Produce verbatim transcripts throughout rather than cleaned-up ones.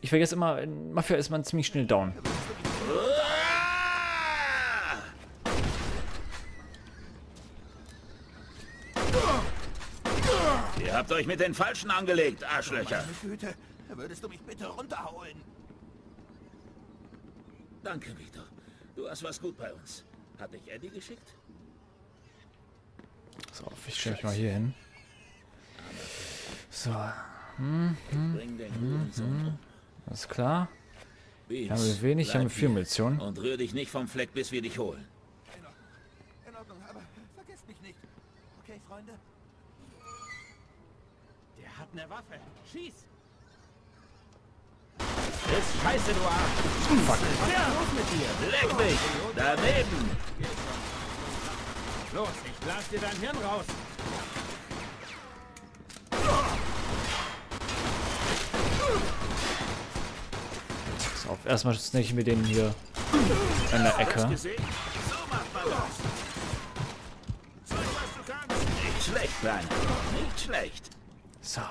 Ich vergesse immer, in Mafia ist man ziemlich schnell down. Ihr habt euch mit den Falschen angelegt, Arschlöcher. Oh meine Güte, würdest du mich bitte runterholen? Danke, Vito. Du hast was gut bei uns. Hat dich Eddie geschickt? So, ich stelle mich mal hier hin. So. Hm, hm, hm, hm. Alles klar. Beans, haben wir wenig, haben wir viel Munition. Und rühr dich nicht vom Fleck, bis wir dich holen. In Ordnung, aber vergesst mich nicht. Okay, Freunde? Der hat eine Waffe. Schieß! Ist scheiße, du Arsch! Fuck! Ja, los mit dir! Leck mich! Daneben! Los, ich blase dir dein Hirn raus! Auf. Erstmal snacke ich mit denen hier an der Ecke. Nicht schlecht, Kleiner. Nicht schlecht. So.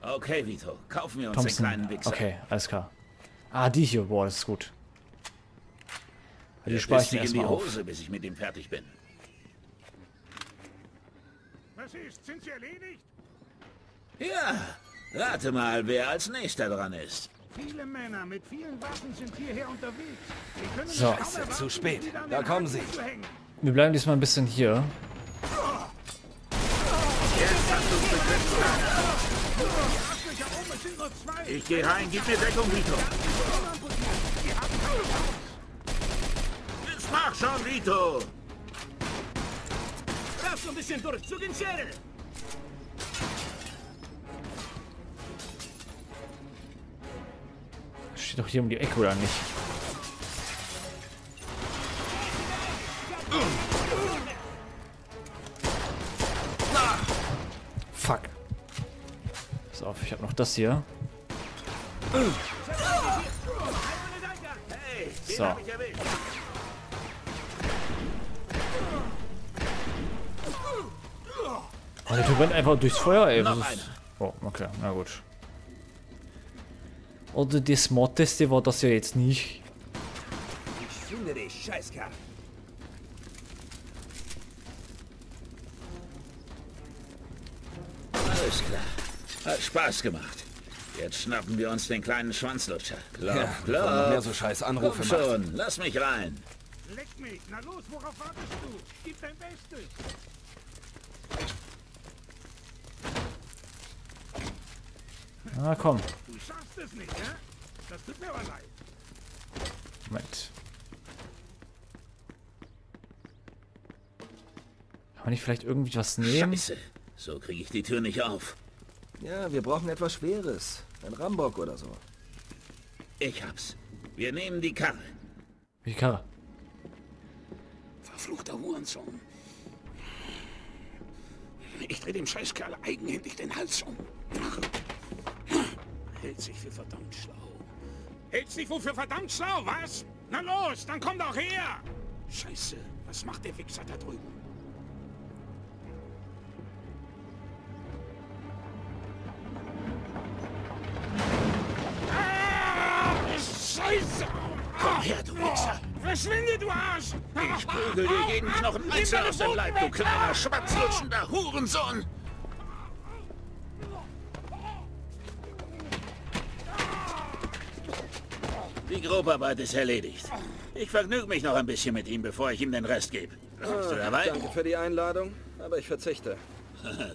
Okay, Vito. Kaufen wir uns Thompson. Den kleinen Wichser. Okay, alles klar. Ah, die hier. Boah, das ist gut. Die spare ich mir erstmal auf. Bis ich mit dem fertig bin. Was ist? Sind sie erledigt? Ja. Rate mal, wer als nächster dran ist. Viele Männer mit vielen Waffen sind hierher unterwegs. So, ist zu spät. Da kommen sie. Wir bleiben diesmal ein bisschen hier. Ich gehe rein, gib mir Deckung, Vito. Jetzt mach schon, Vito. Lauf so ein bisschen durch, zu den Schädel. Doch hier um die Ecke oder nicht? Fuck. Pass auf, ich habe noch das hier. So. Oh, der Typ rennt einfach durchs Feuer, ey. Oh, okay, na gut. Oder die Smarteste war das ja jetzt nicht. Ich finde dich, Scheißkerl. Alles klar. Hat Spaß gemacht. Jetzt schnappen wir uns den kleinen Schwanzlutscher. Klopf, ja, klopf. Mehr so scheiß Anrufe Komm schon, macht. Lass mich rein. Leck mich. Na los, worauf wartest du? Gib dein Bestes. Na komm. Du schaffst es nicht, ne? Das tut mir aber leid. Moment. Kann man nicht vielleicht irgendwie was nehmen? Scheiße. So kriege ich die Tür nicht auf. Ja, wir brauchen etwas Schweres. Ein Rambock oder so. Ich hab's. Wir nehmen die Karre. Wie Karre? Verfluchter Hurensohn. Ich dreh dem Scheißkerl eigenhändig den Hals um. Hält sich für verdammt schlau. Hält sich wohl für verdammt schlau, was? Na los, dann komm doch her! Scheiße, was macht der Wichser da drüben? Ah, Scheiße! Komm her, du Wichser! Verschwinde, du Arsch! Ich prügel dir jeden Knochen Wichser aus dem Leib, du kleiner, schwanzlutschender Hurensohn! Die Grobarbeit ist erledigt. Ich vergnüge mich noch ein bisschen mit ihm, bevor ich ihm den Rest gebe. Kommst du dabei? Danke für die Einladung, aber ich verzichte.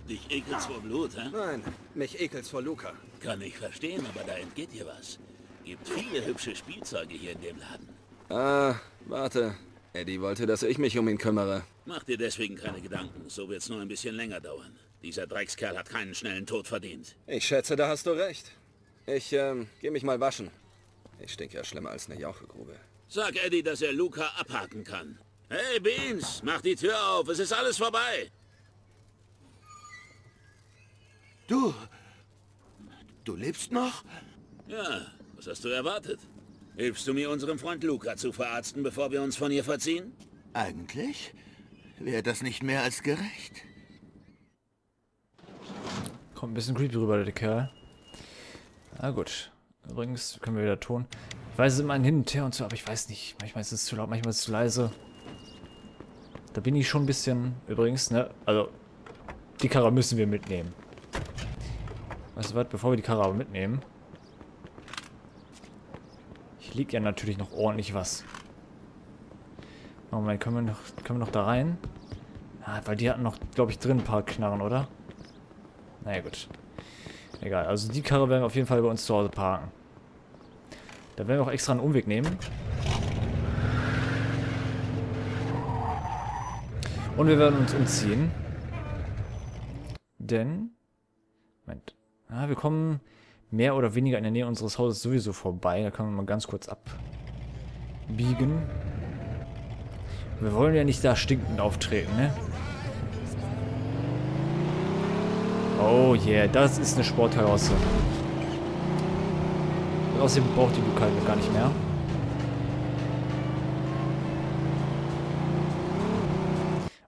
Dich ekelst vor Blut, hä? Nein, mich ekelst vor Luca. Kann ich verstehen, aber da entgeht dir was. Gibt viele hübsche Spielzeuge hier in dem Laden. Ah, warte. Eddie wollte, dass ich mich um ihn kümmere. Mach dir deswegen keine Gedanken, so wird's nur ein bisschen länger dauern. Dieser Dreckskerl hat keinen schnellen Tod verdient. Ich schätze, da hast du recht. Ich, ähm, geh mich mal waschen. Ich stinke ja schlimmer als eine Jauchegrube. Sag Eddie, dass er Luca abhaken kann. Hey Beans, mach die Tür auf, es ist alles vorbei. Du, du lebst noch? Ja, was hast du erwartet? Hilfst du mir, unseren Freund Luca zu verarzten, bevor wir uns von hier verziehen? Eigentlich wäre das nicht mehr als gerecht. Kommt ein bisschen creepy rüber, der Kerl. Na gut. Übrigens können wir wieder tun. Ich weiß es immer hin und her und so, aber ich weiß nicht. Manchmal ist es zu laut, manchmal ist es zu leise. Da bin ich schon ein bisschen... Übrigens, ne? Also, die Karre müssen wir mitnehmen. Weißt du was? Bevor wir die Karre aber mitnehmen... Hier liegt ja natürlich noch ordentlich was. Moment, können wir noch, können wir noch da rein? Ah, weil die hatten noch, glaube ich, drin ein paar Knarren, oder? Naja, gut. Egal, also die Karre werden wir auf jeden Fall bei uns zu Hause parken. Da werden wir auch extra einen Umweg nehmen. Und wir werden uns umziehen. Denn... Moment. Ah, wir kommen mehr oder weniger in der Nähe unseres Hauses sowieso vorbei. Da können wir mal ganz kurz abbiegen. Wir wollen ja nicht da stinkend auftreten, ne? Oh yeah, das ist eine Sportkarosse. Außerdem braucht die Luca halt gar nicht mehr.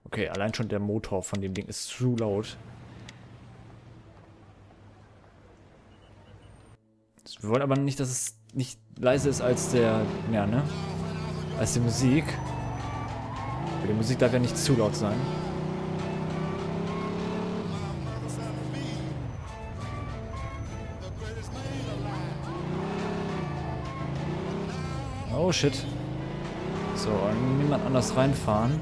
Okay, allein schon der Motor von dem Ding ist zu laut. Wir wollen aber nicht, dass es nicht leiser ist als der, ja, ne? Als die Musik. Die Musik darf ja nicht zu laut sein. Oh shit. So, niemand anders reinfahren.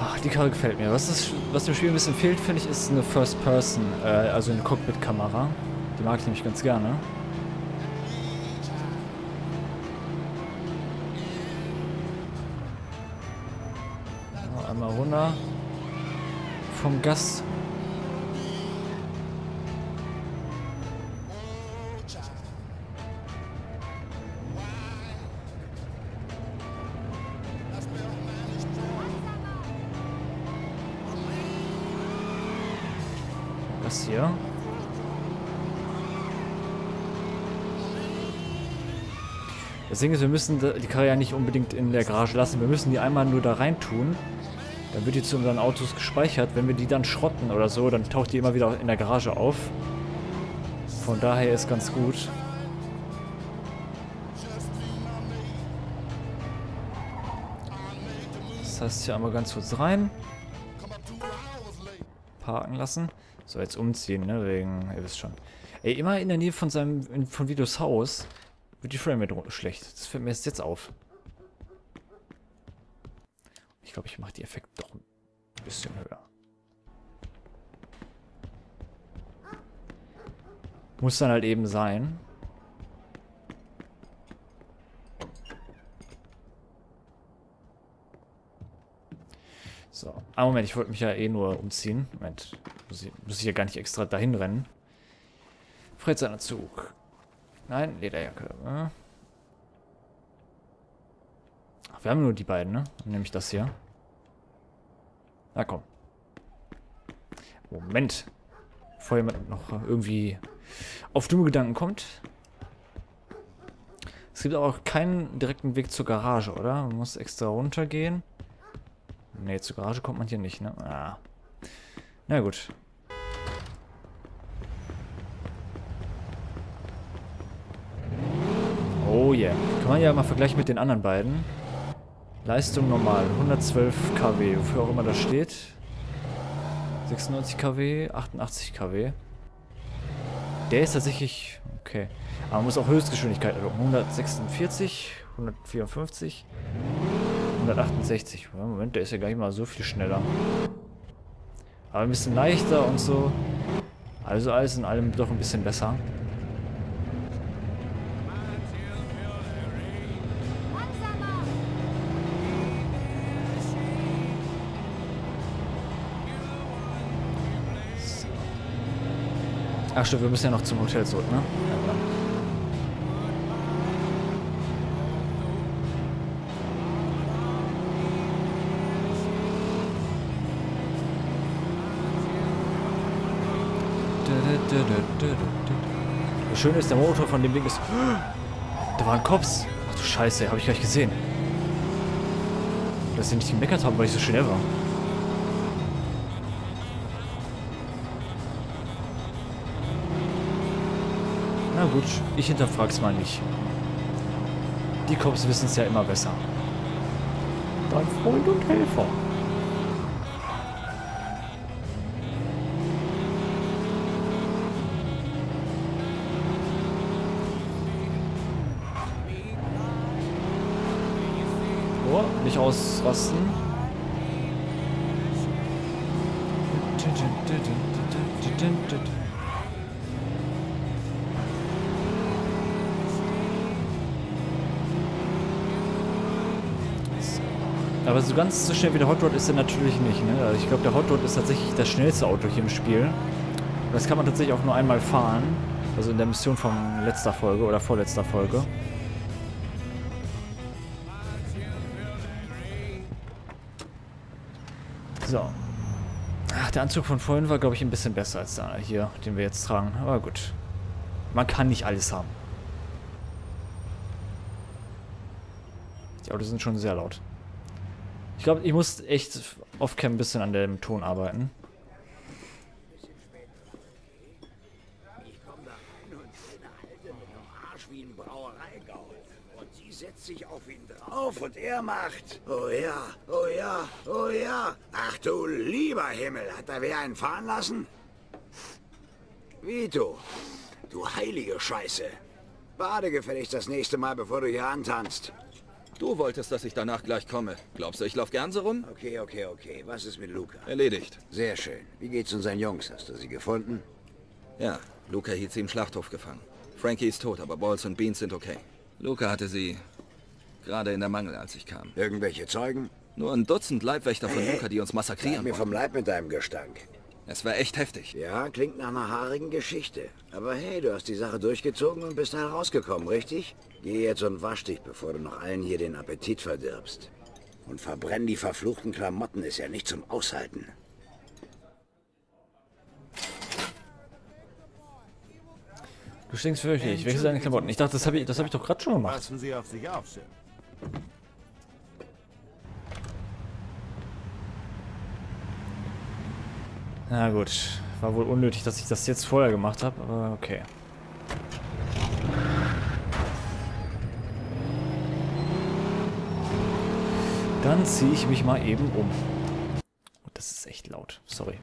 Ach, die Karre gefällt mir. Was, ist, was dem Spiel ein bisschen fehlt, finde ich, ist eine First Person, äh, also eine Cockpit-Kamera. Die mag ich nämlich ganz gerne. So, einmal runter. Vom Gas. Das hier. Das Ding ist, wir müssen die Karre ja nicht unbedingt in der Garage lassen. Wir müssen die einmal nur da rein tun. Dann wird die zu unseren Autos gespeichert. Wenn wir die dann schrotten oder so, dann taucht die immer wieder in der Garage auf. Von daher ist ganz gut. Das heißt, hier einmal ganz kurz rein. Parken lassen. So, jetzt umziehen, ne? Wegen, ihr wisst schon. Ey, immer in der Nähe von seinem, von Vitos Haus wird die Frame Rate schlecht. Das fällt mir jetzt auf. Ich glaube, ich mache die Effekte doch ein bisschen höher. Muss dann halt eben sein. So, ah, Moment, ich wollte mich ja eh nur umziehen. Moment, muss ich, muss ich ja gar nicht extra dahin rennen. Freizeitanzug. Nein, Lederjacke. Ach, wir haben nur die beiden, ne? Dann nehme ich das hier. Na komm. Moment. Bevor jemand noch irgendwie auf dumme Gedanken kommt. Es gibt aber auch keinen direkten Weg zur Garage, oder? Man muss extra runtergehen. Ne, zur Garage kommt man hier nicht, ne? Ah. Na gut. Oh yeah. Kann man ja mal vergleichen mit den anderen beiden. Leistung normal. hundertzwölf Kilowatt, wofür auch immer das steht. sechsundneunzig Kilowatt, achtundachtzig Kilowatt. Der ist tatsächlich... Okay. Aber man muss auch Höchstgeschwindigkeit erlauben. hundertsechsundvierzig, hundertvierundfünfzig, hundertachtundsechzig. Moment, der ist ja gar nicht mal so viel schneller. Aber ein bisschen leichter und so. Also alles in allem doch ein bisschen besser. Ach stimmt, wir müssen ja noch zum Hotel zurück, ne? Ja, das Schöne ist, der Motor von dem Ding ist... Da waren Cops! Ach du Scheiße, habe ich gleich gesehen. dass ich nicht gemeckert habe, weil ich so schnell war. Na gut, ich hinterfrag's mal nicht. Die Cops wissen's ja immer besser. Dein Freund und Helfer. Nicht ausrasten. Aber so ganz so schnell wie der Hot Rod ist er natürlich nicht. Ne? Also ich glaube, der Hot Rod ist tatsächlich das schnellste Auto hier im Spiel. Und das kann man tatsächlich auch nur einmal fahren. Also in der Mission von letzter Folge oder vorletzter Folge. So. Ach, der Anzug von vorhin war, glaube ich, ein bisschen besser als der hier, den wir jetzt tragen. Aber gut. Man kann nicht alles haben. Die Autos sind schon sehr laut. Ich glaube, ich muss echt off-cam ein bisschen an dem Ton arbeiten. Ich komme da rein und sehe eine Alte mit einem Arsch wie ein Brauereigaul. Und sie setzt sich auf ihn drauf und er macht... Oh ja, oh ja, oh ja. Ach du lieber Himmel, hat da wer einen fahren lassen? Vito, du heilige Scheiße. Bade gefälligst das nächste Mal, bevor du hier antanzt. Du wolltest, dass ich danach gleich komme. Glaubst du, ich lauf gern so rum? Okay, okay, okay. Was ist mit Luca? Erledigt. Sehr schön. Wie geht's unseren Jungs? Hast du sie gefunden? Ja, Luca hielt sie im Schlachthof gefangen. Frankie ist tot, aber Balls und Beans sind okay. Luca hatte sie gerade in der Mangel, als ich kam. Irgendwelche Zeugen? Nur ein Dutzend Leibwächter von äh, Luca, die uns massakrieren. Bleib mir vom Leib mit deinem Gestank. Es war echt heftig. Ja, klingt nach einer haarigen Geschichte. Aber hey, du hast die Sache durchgezogen und bist da rausgekommen, richtig? Geh jetzt und wasch dich, bevor du noch allen hier den Appetit verdirbst. Und verbrenn die verfluchten Klamotten, ist ja nicht zum Aushalten. Du stinkst fürchterlich. Ich wechsle deine Klamotten. Ich dachte, das habe ich, das hab ich doch gerade schon gemacht. Passen Sie auf sich auf, Sir. Na gut. War wohl unnötig, dass ich das jetzt vorher gemacht habe, aber okay. Dann ziehe ich mich mal eben um. Oh, das ist echt laut. Sorry.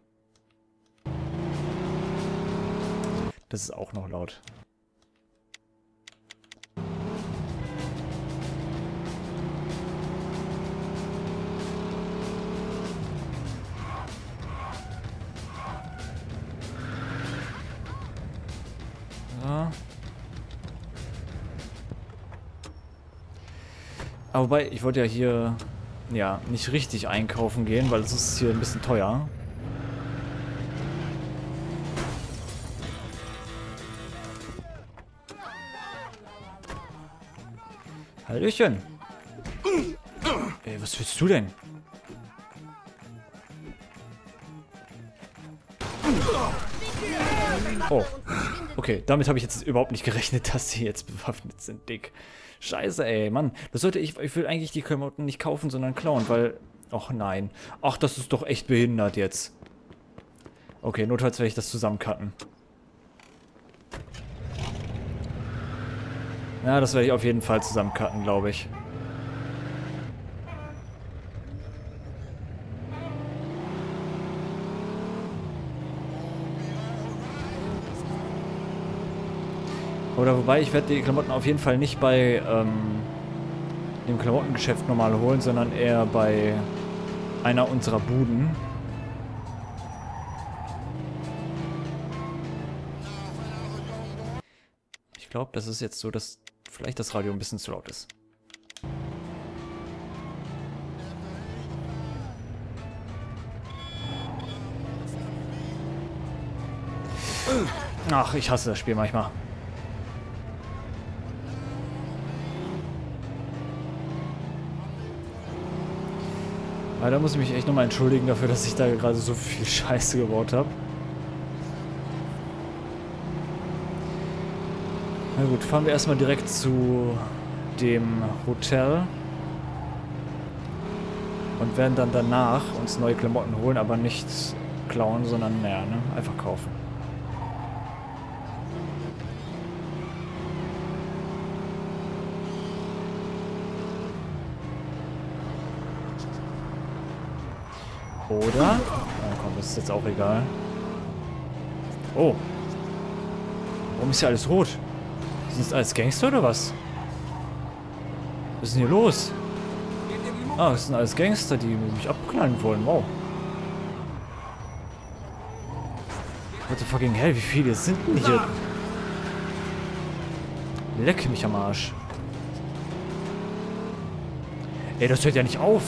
Das ist auch noch laut. Ja. Aber wobei, ich wollte ja hier ja nicht richtig einkaufen gehen, weil es ist hier ein bisschen teuer. Hallöchen. Ey, was willst du denn? Oh. Okay, damit habe ich jetzt überhaupt nicht gerechnet, dass sie jetzt bewaffnet sind, Dick. Scheiße, ey, Mann. Das sollte ich, ich will eigentlich die Klamotten nicht kaufen, sondern klauen, weil... Och nein. Ach, das ist doch echt behindert jetzt. Okay, notfalls werde ich das zusammencutten. Ja, das werde ich auf jeden Fall zusammencutten, glaube ich. Oder wobei, ich werde die Klamotten auf jeden Fall nicht bei ähm, dem Klamottengeschäft normal holen, sondern eher bei einer unserer Buden. Ich glaube, das ist jetzt so, dass... Vielleicht das Radio ein bisschen zu laut ist. Ach, ich hasse das Spiel manchmal. Aber da muss ich mich echt nochmal entschuldigen dafür, dass ich da gerade so viel Scheiße gebaut habe. Na gut, fahren wir erstmal direkt zu dem Hotel. und werden dann danach uns neue Klamotten holen, aber nichts klauen, sondern naja, ne? Einfach kaufen. Oder? Oh, komm, das ist jetzt auch egal. Oh. Warum ist hier alles rot? Sind das alles Gangster oder was? Was ist denn hier los? Ah, das sind alles Gangster, die mich abknallen wollen. Wow. What the fucking hell, wie viele sind denn hier? Leck mich am Arsch. Ey, das hört ja nicht auf.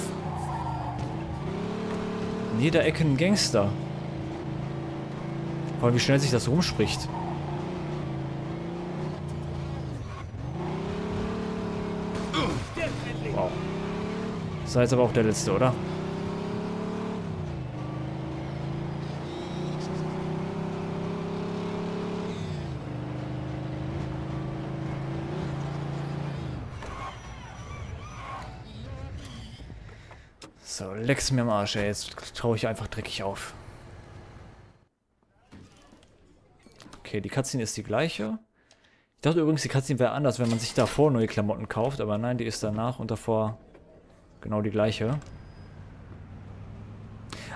In jeder Ecke ein Gangster. Vor allem, wie schnell sich das rumspricht. Wow. Das war jetzt aber auch der letzte, oder? So, leck's mir am Arsch, ey. Jetzt traue ich einfach dreckig auf. Okay, die Cutscene ist die gleiche. Ich dachte übrigens, die Cutscene wäre anders, wenn man sich davor neue Klamotten kauft, aber nein, die ist danach und davor genau die gleiche.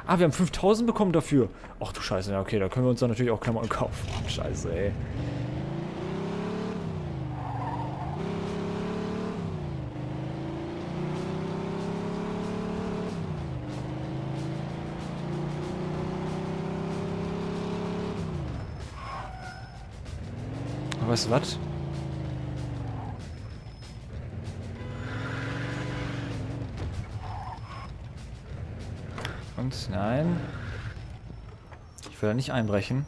Ah, wir haben fünftausend bekommen dafür. Ach du Scheiße, ja okay, da können wir uns dann natürlich auch Klamotten kaufen. Scheiße, ey. Weißt du was? Und nein. Ich will da nicht einbrechen.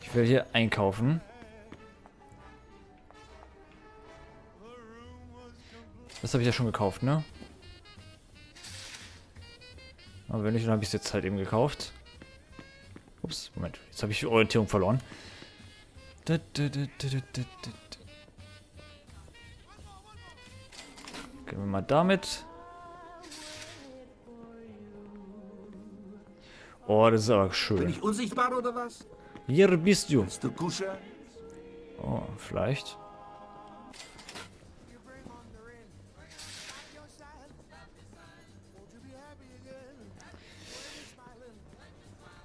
Ich will hier einkaufen. Das habe ich ja schon gekauft, ne? Aber wenn nicht, dann habe ich es jetzt halt eben gekauft. Ups, Moment, jetzt habe ich die Orientierung verloren. Gehen wir mal damit. Oh, das ist aber schön. Bin ich unsichtbar oder was? Hier bist du. Bist du Kuscher? Oh, vielleicht.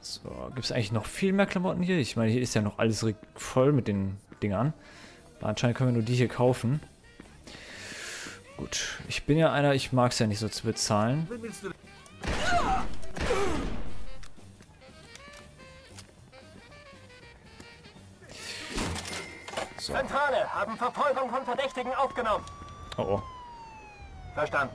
So, gibt es eigentlich noch viel mehr Klamotten hier? Ich meine, hier ist ja noch alles voll mit den Dingern. Aber anscheinend können wir nur die hier kaufen. Gut, ich bin ja einer, ich mag es ja nicht so zu bezahlen. So. Zentrale haben Verfolgung von Verdächtigen aufgenommen. Oh oh. Verstanden.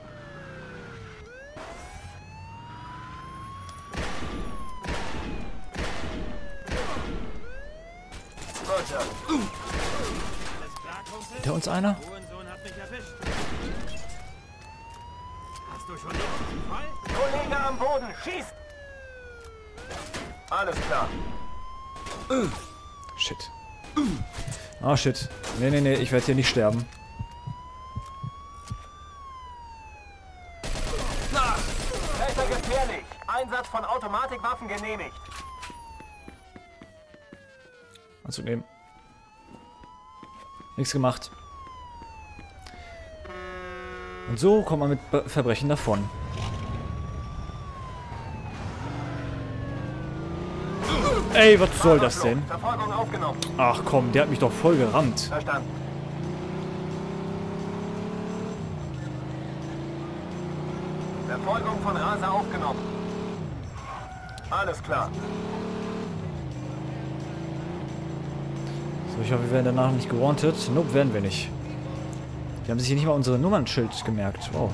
Hinter uns einer? Hast du schon den Fall? Kollege am Boden, schießt! Alles klar. Shit. Ah, oh, shit. Nee, nee, nee, ich werde hier nicht sterben. Messer gefährlich. Einsatz von Automatikwaffen genehmigt. Anzunehmen. Nichts gemacht. Und so kommt man mit Verbrechen davon. Ey, was soll das denn? Ach komm, der hat mich doch voll gerammt. Verstanden. Verfolgung von Raser aufgenommen. Alles klar. Ich hoffe, wir werden danach nicht gewarntet. Nope, werden wir nicht. Die haben sich hier nicht mal unsere Nummernschild gemerkt. Wow.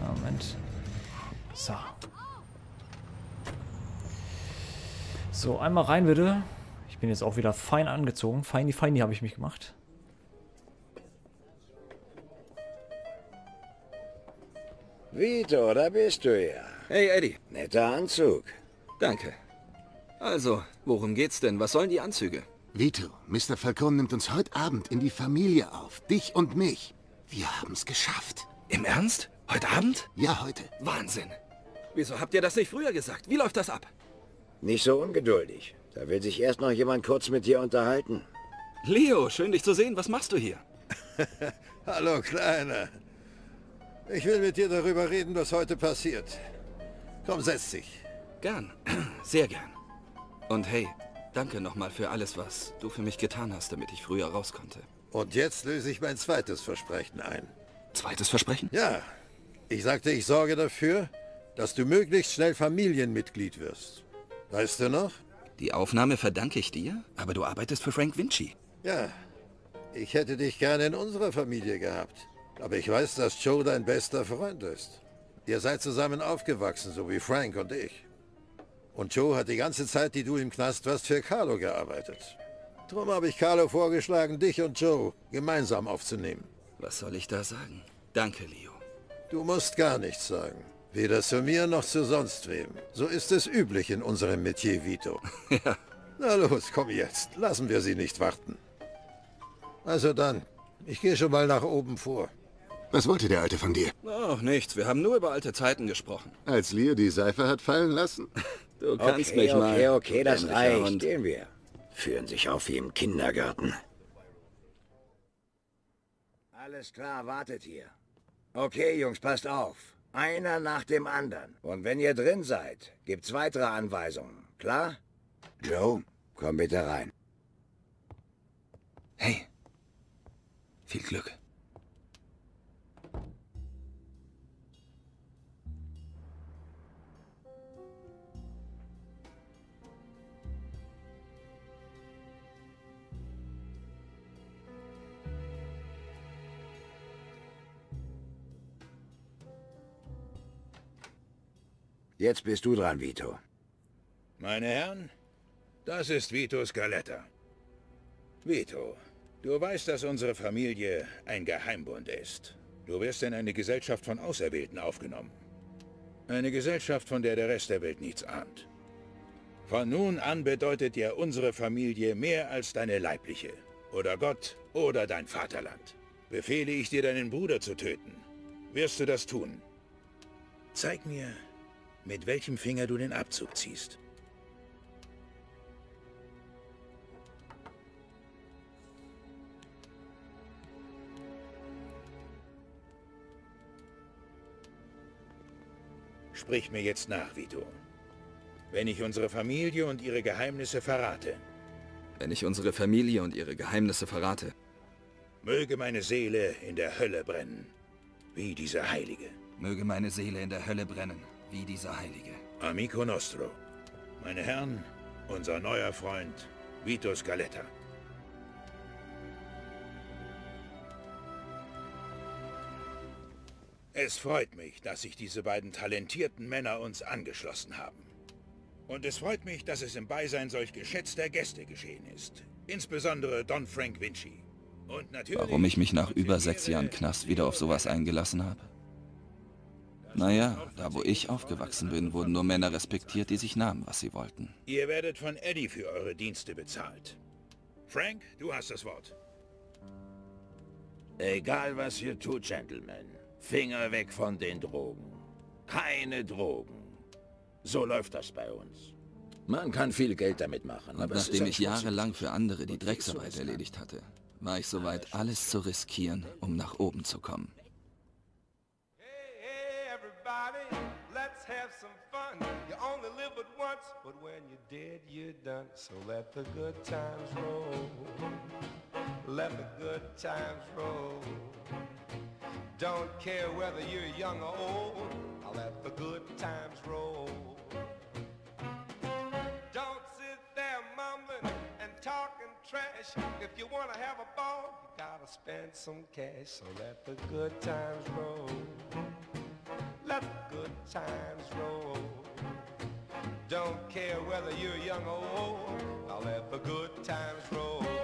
Ja, Moment. So. So, einmal rein bitte. Ich bin jetzt auch wieder fein angezogen. Feini, feini habe ich mich gemacht. Vito, da bist du ja. Hey, Eddie. Netter Anzug. Danke. Also, worum geht's denn? Was sollen die Anzüge? Vito, Mister Falcone nimmt uns heute Abend in die Familie auf. Dich und mich. Wir haben's geschafft. Im Ernst? Heute Abend? Ja, heute. Wahnsinn. Wieso habt ihr das nicht früher gesagt? Wie läuft das ab? Nicht so ungeduldig. Da will sich erst noch jemand kurz mit dir unterhalten. Leo, schön dich zu sehen. Was machst du hier? Hallo, Kleiner. Ich will mit dir darüber reden, was heute passiert. Komm, setz dich. Gern. Sehr gern. Und hey, danke nochmal für alles, was du für mich getan hast, damit ich früher raus konnte. Und jetzt löse ich mein zweites Versprechen ein. Zweites Versprechen? Ja. Ich sagte, ich sorge dafür, dass du möglichst schnell Familienmitglied wirst. Weißt du noch? Die Aufnahme verdanke ich dir, aber du arbeitest für Frank Vinci. Ja, ich hätte dich gerne in unserer Familie gehabt. Aber ich weiß, dass Joe dein bester Freund ist. Ihr seid zusammen aufgewachsen, so wie Frank und ich. Und Joe hat die ganze Zeit, die du im Knast warst, für Carlo gearbeitet. Drum habe ich Carlo vorgeschlagen, dich und Joe gemeinsam aufzunehmen. Was soll ich da sagen? Danke, Leo. Du musst gar nichts sagen. Weder zu mir noch zu sonst wem. So ist es üblich in unserem Metier, Vito. Ja. Na los, komm jetzt. Lassen wir sie nicht warten. Also dann, ich gehe schon mal nach oben vor. Was wollte der Alte von dir? Oh, nichts. Wir haben nur über alte Zeiten gesprochen. Als Leo die Seife hat fallen lassen? Du kannst okay, mich okay, mal. Okay, okay, das reicht. Und gehen wir. Führen sich auf wie im Kindergarten. Alles klar, wartet hier. Okay, Jungs, passt auf. Einer nach dem anderen. Und wenn ihr drin seid, gibt's weitere Anweisungen. Klar? Joe, komm bitte rein. Hey. Viel Glück. Jetzt bist du dran, Vito. Meine Herren, das ist Vito Scaletta. Vito, du weißt, dass unsere Familie ein Geheimbund ist. Du wirst in eine Gesellschaft von Auserwählten aufgenommen. Eine Gesellschaft, von der der Rest der Welt nichts ahnt. Von nun an bedeutet dir unsere Familie mehr als deine leibliche, oder Gott, oder dein Vaterland. Befehle ich dir, deinen Bruder zu töten. Wirst du das tun? Zeig mir, mit welchem Finger du den Abzug ziehst. Sprich mir jetzt nach, Vito. Wenn ich unsere Familie und ihre Geheimnisse verrate. Wenn ich unsere Familie und ihre Geheimnisse verrate. Möge meine Seele in der Hölle brennen, wie dieser Heilige. Möge meine Seele in der Hölle brennen. Wie dieser Heilige. Amico nostro. Meine Herren, unser neuer Freund Vito Scaletta. Es freut mich, dass sich diese beiden talentierten Männer uns angeschlossen haben. Und es freut mich, dass es im Beisein solch geschätzter Gäste geschehen ist. Insbesondere Don Frank Vinci. Und natürlich... Warum ich mich nach über sechs Jahren Knast wieder auf sowas eingelassen habe? Naja, da wo ich aufgewachsen bin, wurden nur Männer respektiert, die sich nahmen, was sie wollten. Ihr werdet von Eddie für eure Dienste bezahlt. Frank, du hast das Wort. Egal, was ihr tut, Gentlemen. Finger weg von den Drogen. Keine Drogen. So läuft das bei uns. Man kann viel Geld damit machen. Und aber nachdem ich jahrelang für andere die Drecksarbeit erledigt hatte, war ich soweit, alles zu riskieren, um nach oben zu kommen. Let's have some fun. You only live but once, but when you're dead, you're done. So let the good times roll. Let the good times roll. Don't care whether you're young or old. I'll let the good times roll. Don't sit there mumbling and talking trash. If you want to have a ball, you gotta spend some cash. So let the good times roll. Let the good times roll. Don't care whether you're young or old. I'll let the good times roll.